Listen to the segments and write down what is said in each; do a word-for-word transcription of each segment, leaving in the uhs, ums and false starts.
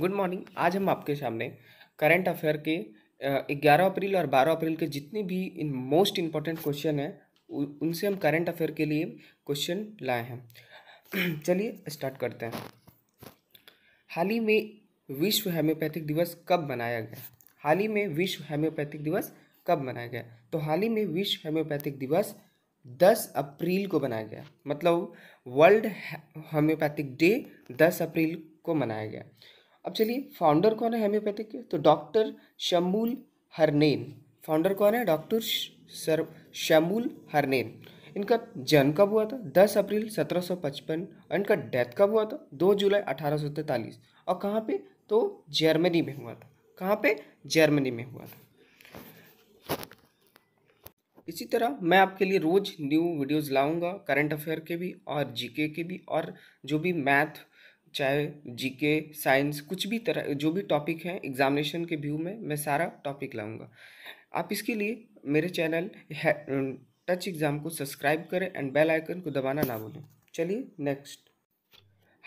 Good morning. आज हम आपके सामने करंट अफेयर के ग्यारह अप्रैल और बारह अप्रैल के जितने भी मोस्ट इम्पॉर्टेंट क्वेश्चन हैं उनसे हम करंट अफेयर के लिए क्वेश्चन लाए हैं। चलिए स्टार्ट करते हैं। हाल ही में विश्व होम्योपैथिक दिवस कब मनाया गया? हाल ही में विश्व होम्योपैथिक दिवस कब मनाया गया? तो हाल ही में विश्व होम्योपैथिक दिवस दस अप्रैल को मनाया गया। मतलब वर्ल्ड होम्योपैथिक डे दस अप्रैल को मनाया गया। अब चलिए, फाउंडर कौन है होम्योपैथिक के? तो डॉक्टर शमूल हरनेन। फाउंडर कौन है? Doctor sir Samuel Hahnemann. इनका जन्म कब हुआ था? दस अप्रैल सत्रह सौ पचपन। और इनका डेथ कब हुआ था? दो जुलाई अठारह सौ तैंतालीस। और कहाँ पे? तो जर्मनी में हुआ था। कहाँ पे? जर्मनी में हुआ था। इसी तरह मैं आपके लिए रोज न्यू वीडियोज़ लाऊँगा, करंट अफेयर के भी और जीके के भी, और जो भी मैथ, चाहे जीके, साइंस, कुछ भी तरह जो भी टॉपिक है एग्जामिनेशन के व्यू में, मैं सारा टॉपिक लाऊंगा। आप इसके लिए मेरे चैनल टच एग्ज़ाम को सब्सक्राइब करें एंड बेल आइकन को दबाना ना भूलें। चलिए नेक्स्ट।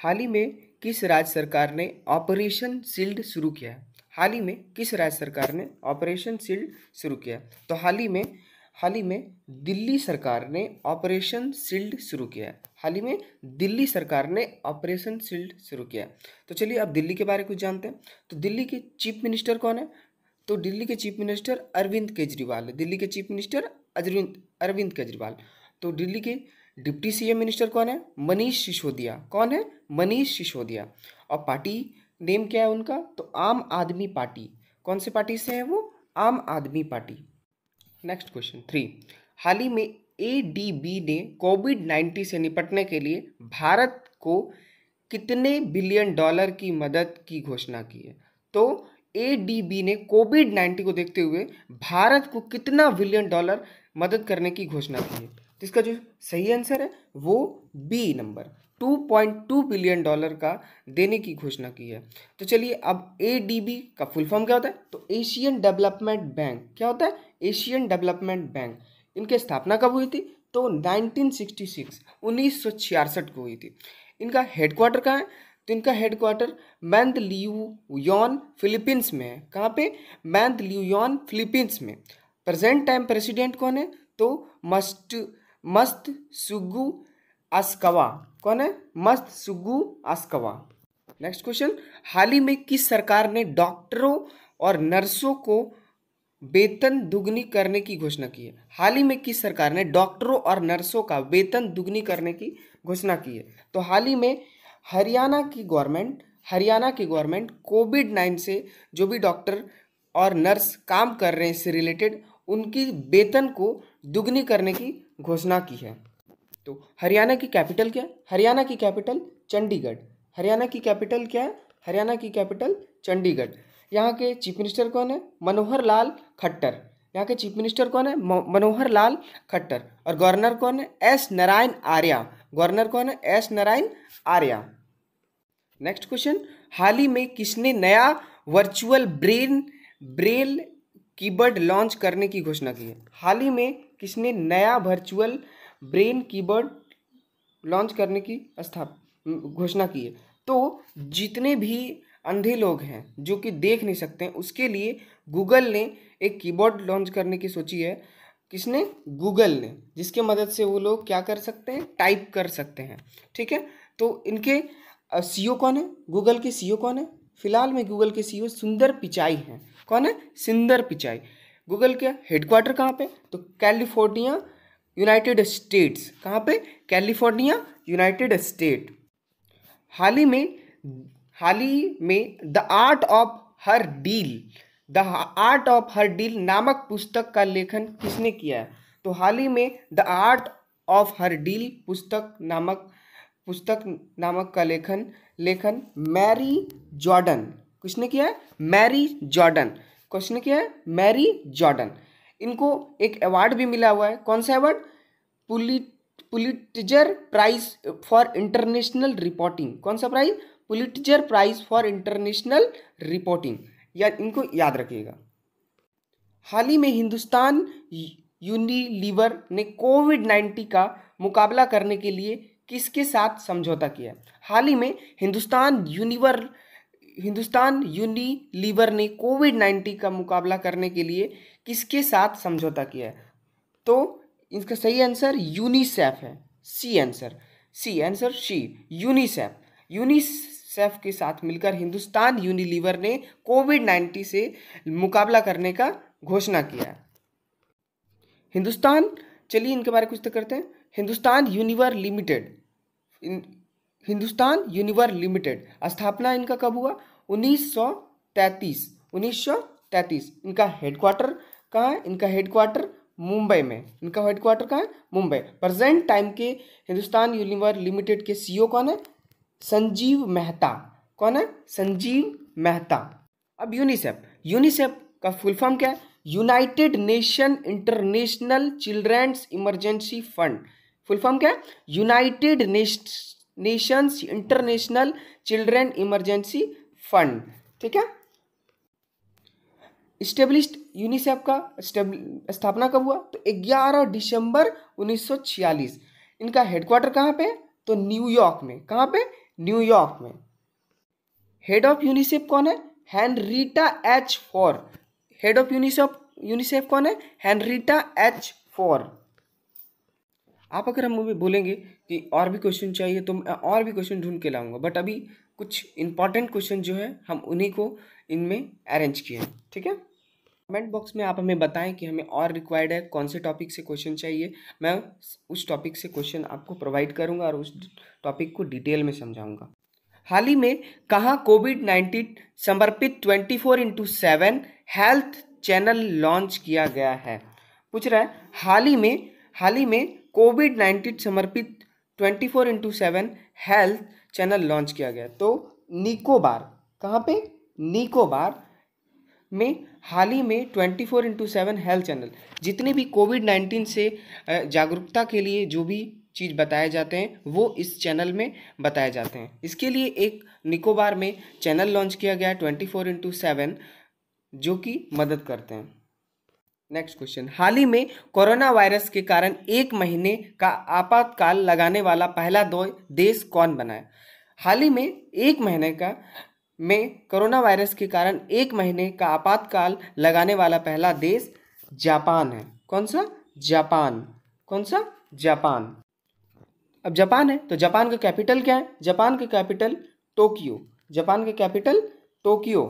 हाल ही में किस राज्य सरकार ने ऑपरेशन शील्ड शुरू किया है? हाल ही में किस राज्य सरकार ने ऑपरेशन शील्ड शुरू किया? तो हाल ही में हाल ही में दिल्ली सरकार ने ऑपरेशन शील्ड शुरू किया है। हाल ही में दिल्ली सरकार ने ऑपरेशन शील्ड शुरू किया है। तो चलिए अब दिल्ली के बारे में कुछ जानते हैं। तो दिल्ली के चीफ मिनिस्टर कौन है? तो दिल्ली के चीफ मिनिस्टर अरविंद केजरीवाल है। दिल्ली के चीफ मिनिस्टर अरविंद अरविंद केजरीवाल। तो दिल्ली के डिप्टी सीएम मिनिस्टर कौन है? मनीष सिसोदिया। कौन है? मनीष सिसोदिया। और पार्टी नेम क्या है उनका? तो आम आदमी पार्टी। कौन से पार्टी से है वो? Aam Aadmi party. Next question three. हाल ही में एडीबी ने कोविड नाइन्टीन से निपटने के लिए भारत को कितने बिलियन डॉलर की मदद की घोषणा की है? तो एडीबी ने कोविड नाइन्टीन को देखते हुए भारत को कितना बिलियन डॉलर मदद करने की घोषणा की है? तो इसका जो सही आंसर है वो बी नंबर दो पॉइंट दो बिलियन डॉलर का देने की घोषणा की है। तो चलिए अब एडीबी का फुल फॉर्म क्या होता है? तो एशियन डेवलपमेंट बैंक। क्या होता है? Asian Development Bank. इनकी स्थापना कब हुई थी? तो नाइनटीन सिक्सटी सिक्स, उन्नीस सौ छियासठ को हुई थी। इनका हेडक्वार्टर कहाँ है? तो इनका हेडक्वार्टर मैंदलियुयान फिलीपींस में है। कहाँ पे? मैंदलियुयान फिलीपींस में। प्रेजेंट टाइम प्रेसिडेंट कौन है? तो मस्ट मस्तसुगु आसकावा। कौन है? मस्तसुगु आसकावा। Next question. हाल ही में किस सरकार ने डॉक्टरों और नर्सों को वेतन दुगनी करने की घोषणा की है? हाल ही में किस सरकार ने डॉक्टरों और नर्सों का वेतन दुगनी करने की घोषणा की है? तो हाल ही में हरियाणा की गवर्नमेंट हरियाणा की गवर्नमेंट कोविड नाइन से जो भी डॉक्टर और नर्स काम कर रहे हैं इससे रिलेटेड, उनकी वेतन को दुगनी करने की घोषणा की है। तो हरियाणा की कैपिटल क्या है? हरियाणा की कैपिटल चंडीगढ़। हरियाणा की कैपिटल क्या है? हरियाणा की कैपिटल चंडीगढ़। यहाँ के चीफ मिनिस्टर कौन है? मनोहर लाल खट्टर। यहाँ के चीफ मिनिस्टर कौन है? मनोहर लाल खट्टर। और गवर्नर कौन है? एस नारायण आर्या। गवर्नर कौन है? S Narayan Arya. Next question. हाल ही में किसने नया virtual brain braille keyboard launch करने की घोषणा की है? हाल ही में किसने नया वर्चुअल ब्रेन कीबोर्ड लॉन्च करने की स्थापना घोषणा की है? तो जितने भी अंधे लोग हैं जो कि देख नहीं सकते हैं, उसके लिए गूगल ने एक कीबोर्ड लॉन्च करने की सोची है। किसने? गूगल ने, जिसके मदद से वो लोग क्या कर सकते हैं? टाइप कर सकते हैं। ठीक है। तो इनके सीईओ कौन है? गूगल के सीईओ कौन है? फिलहाल में गूगल के सीईओ सुंदर पिचाई हैं। कौन है? सुंदर पिचाई। गूगल के हेडक्वार्टर कहाँ पे? तो कैलिफोर्निया, यूनाइटेड स्टेट्स। कहाँ पे? California, United State. हाल ही में हाल ही में the art of her deal the art of her deal नामक पुस्तक का लेखन किसने किया है? तो हाल ही में the art of her deal पुस्तक नामक पुस्तक नामक का लेखन लेखन मैरी जॉर्डन। किसने किया है? Mary Jordan. किसने किया है? Mary Jordan. इनको एक अवार्ड भी मिला हुआ है। कौन सा अवार्ड? पुलिट Pulitzer prize for international reporting. कौन सा prize? Pulitzer prize for international reporting. या इनको याद रखिएगा। हाल ही में हिंदुस्तान यूनिलीवर ने कोविड नाइन्टीन का मुकाबला करने के लिए किसके साथ समझौता किया? हाल ही में हिंदुस्तान यूनिवर हिंदुस्तान यूनिलीवर ने कोविड नाइन्टीन का मुकाबला करने के लिए किसके साथ समझौता किया है? तो इसका सही आंसर यूनिसेफ है, C answer, C answer C UNICEF. UNICEF के साथ मिलकर हिंदुस्तान यूनिलीवर ने कोविड नाइन्टीन से मुकाबला करने का घोषणा किया है। हिंदुस्तान, चलिए इनके बारे में कुछ तो करते हैं। Hindustan Unilever limited, Hindustan Unilever limited स्थापना इनका कब हुआ? उन्नीस सौ तैंतीस, उन्नीस सौ तैंतीस। इनका हेडक्वार्टर कहाँ है? इनका हेडक्वार्टर मुंबई में, इनका हेडक्वार्टर कहाँ है? मुंबई। प्रेजेंट टाइम के हिंदुस्तान यूनिवर लिमिटेड के सीईओ कौन है? संजीव मेहता। कौन है? संजीव मेहता। अब यूनिसेफ, यूनिसेफ का फुल फॉर्म क्या है? United Nation International Children's Emergency Fund. Full form क्या है? United Nations International Children Emergency Fund, ठीक है। इस्टेब्लिश्ड यूनिसेफ का स्थापना कब हुआ? तो ग्यारह दिसंबर उन्नीस सौ छियालीस। इनका हेडक्वार्टर कहाँ पे? तो न्यूयॉर्क में। कहाँ पे? न्यूयॉर्क में। हेड ऑफ यूनिसेफ कौन है? Henrietta H Fore. Head of UNICEF UNICEF कौन है? Henrietta H Fore. आप अगर हमें बोलेंगे कि और भी क्वेश्चन चाहिए तो मैं और भी क्वेश्चन ढूंढ के लाऊंगा, बट अभी कुछ इंपॉर्टेंट क्वेश्चन जो है हम उन्हीं को इनमें अरेंज किए हैं, ठीक है। कमेंट बॉक्स में आप हमें बताएं कि हमें और रिक्वायर्ड है, कौन से टॉपिक से क्वेश्चन चाहिए। मैं उस टॉपिक से क्वेश्चन आपको प्रोवाइड करूँगा और उस टॉपिक को डिटेल में समझाऊँगा। हाल ही में कहाँ कोविड नाइन्टीन समर्पित twenty four into seven health channel launch किया गया है? पूछ रहा है हाल ही में, हाल ही में कोविड नाइन्टीन समर्पित twenty four into seven health channel launch किया गया। तो निकोबार, कहाँ पे? निकोबार में हाल ही में twenty four into seven health channel, जितने भी कोविड नाइन्टीन से जागरूकता के लिए जो भी चीज़ बताए जाते हैं वो इस चैनल में बताए जाते हैं। इसके लिए एक निकोबार में चैनल लॉन्च किया गया है ट्वेंटी फोर इंटू सेवन, जो कि मदद करते हैं। नेक्स्ट क्वेश्चन, हाल ही में कोरोना वायरस के कारण एक महीने का आपातकाल लगाने वाला पहला दो देश कौन बना है? हाल ही में एक महीने का में कोरोना वायरस के कारण एक महीने का आपातकाल लगाने वाला पहला देश जापान है। कौन सा? जापान। कौन सा? जापान। अब जापान है तो जापान का कैपिटल क्या है? जापान का कैपिटल टोक्यो। जापान का कैपिटल टोक्यो।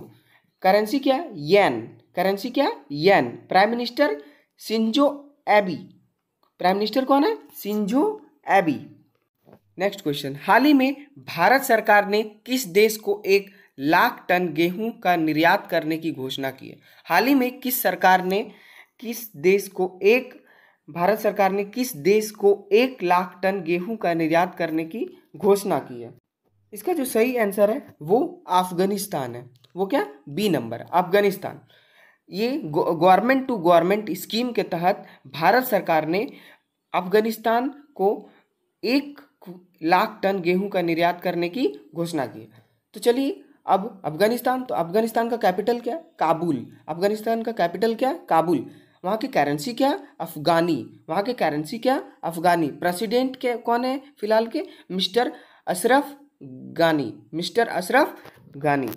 करेंसी क्या है? येन। करेंसी क्या? Yen. Prime minister Shinzo Abe. Prime minister कौन है? Shinzo Abe. नेक्स्ट क्वेश्चन, हाल ही में भारत सरकार ने किस देश को एक लाख टन गेहूं का निर्यात करने की घोषणा की है? हाल ही में किस सरकार ने किस देश को एक भारत सरकार ने किस देश को एक लाख टन गेहूं का निर्यात करने की घोषणा की है? इसका जो सही आंसर है वो अफगानिस्तान है। वो क्या? B number, Afghanistan. ये गवर्नमेंट टू गवर्नमेंट स्कीम के तहत भारत सरकार ने अफगानिस्तान को एक लाख टन गेहूं का निर्यात करने की घोषणा की। तो चलिए अब अफगानिस्तान, तो अफगानिस्तान का कैपिटल क्या है? काबुल। अफगानिस्तान का कैपिटल क्या है? काबुल। वहाँ की करेंसी क्या है? अफगानी। वहाँ के करेंसी क्या? अफगानी। प्रेसिडेंट के कौन है फिलहाल के? मिस्टर अशरफ घानी। मिस्टर अशरफ घानी।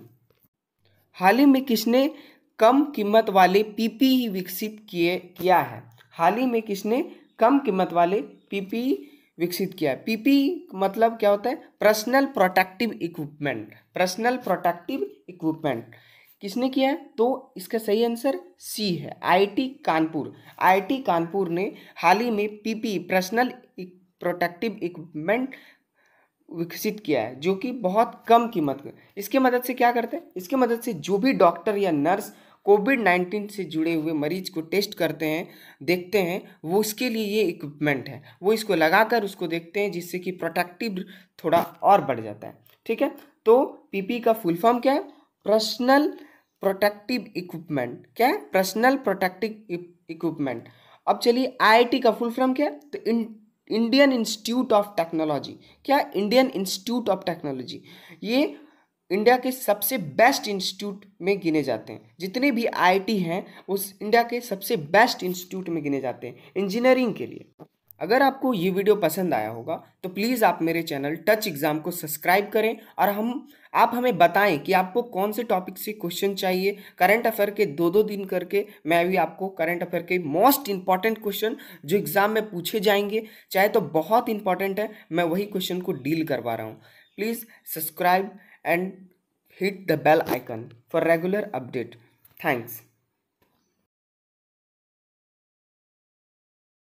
हाल ही में किसने कम कीमत वाले पीपीई विकसित किए किया है? हाल ही में किसने कम कीमत वाले पीपीई विकसित किया है? पीपीई मतलब क्या होता है? Personal protective equipment. Personal protective equipment किसने किया है? तो इसका सही आंसर सी है, आईआईटी कानपुर। आईआईटी कानपुर ने हाल ही में पीपीई पर्सनल प्रोटेक्टिव इक्विपमेंट विकसित किया है, जो कि बहुत कम कीमत में। इसके मदद से क्या करते हैं? इसके मदद से जो भी डॉक्टर या नर्स कोविड नाइन्टीन से जुड़े हुए मरीज को टेस्ट करते हैं, देखते हैं, वो इसके लिए ये इक्विपमेंट है, वो इसको लगाकर उसको देखते हैं, जिससे कि प्रोटेक्टिव थोड़ा और बढ़ जाता है, ठीक है। तो पीपी का फुल फॉर्म क्या है? Personal protective equipment. क्या है? Personal protective equipment. अब चलिए आईआईटी का फुल फॉर्म क्या है? तो इन इंडियन इंस्टीट्यूट ऑफ टेक्नोलॉजी। क्या? Indian Institute of Technology. ये इंडिया के सबसे बेस्ट इंस्टीट्यूट में गिने जाते हैं। जितने भी आईआईटी हैं उस इंडिया के सबसे बेस्ट इंस्टीट्यूट में गिने जाते हैं इंजीनियरिंग के लिए। अगर आपको ये वीडियो पसंद आया होगा तो प्लीज़ आप मेरे चैनल टच एग्ज़ाम को सब्सक्राइब करें और हम आप हमें बताएं कि आपको कौन से टॉपिक से क्वेश्चन चाहिए। करंट अफेयर के दो दो दिन करके मैं भी आपको करंट अफेयर के मोस्ट इंपॉर्टेंट क्वेश्चन जो एग्ज़ाम में पूछे जाएंगे, चाहे तो बहुत इंपॉर्टेंट है, मैं वही क्वेश्चन को डील करवा रहा हूँ। Please subscribe and hit the bell icon for regular update. Thanks.